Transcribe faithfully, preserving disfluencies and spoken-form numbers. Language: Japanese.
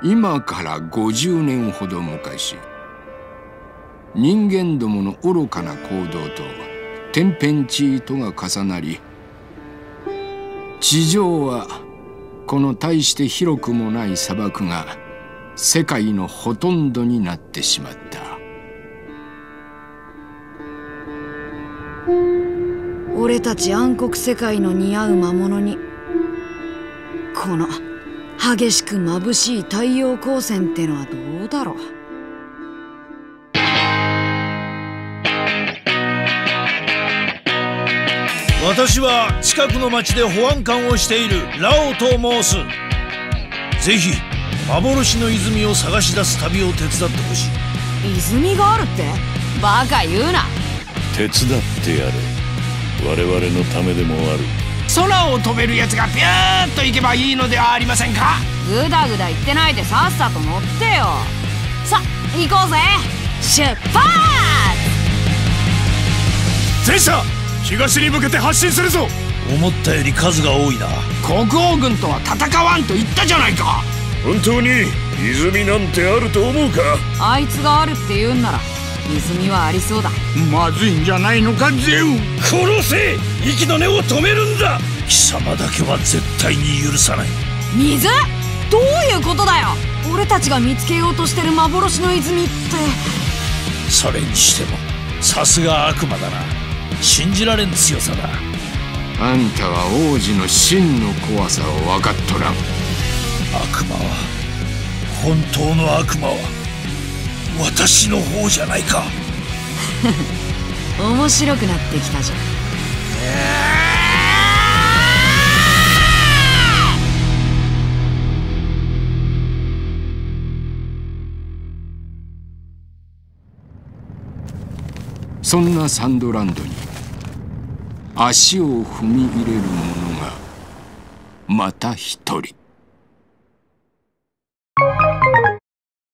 今からごじゅうねんほど昔、人間どもの愚かな行動と天変地異とが重なり、地上はこの大して広くもない砂漠が世界のほとんどになってしまった。俺たち暗黒世界の似合う魔物に、この激しく眩しい太陽光線ってのはどうだろう。私は近くの町で保安官をしているラオと申す。ぜひ幻の泉を探し出す旅を手伝ってほしい。泉があるってバカ言うな。手伝ってやれ。我々のためでもある。空を飛べるやつがピューッと行けばいいのではありませんか。グダグダ言ってないでさっさと乗ってよ。さ、行こうぜ。出発。拙者東に向けて発進するぞ。思ったより数が多いな。国王軍とは戦わんと言ったじゃないか。本当に泉なんてあると思うか。あいつがあるって言うんなら泉はありそうだ。まずいんじゃないのか。ゼウ、殺せ。息の根を止めるんだ。貴様だけは絶対に許さない。水？どういうことだよ。俺たちが見つけようとしてる幻の泉って。それにしてもさすが悪魔だな。信じられん強さだ。あんたは王子の真の怖さを分かっとらん。悪魔は、本当の悪魔は私の方じゃないか。面白くなってきたじゃん。そんなサンドランドに足を踏み入れる者がまた一人。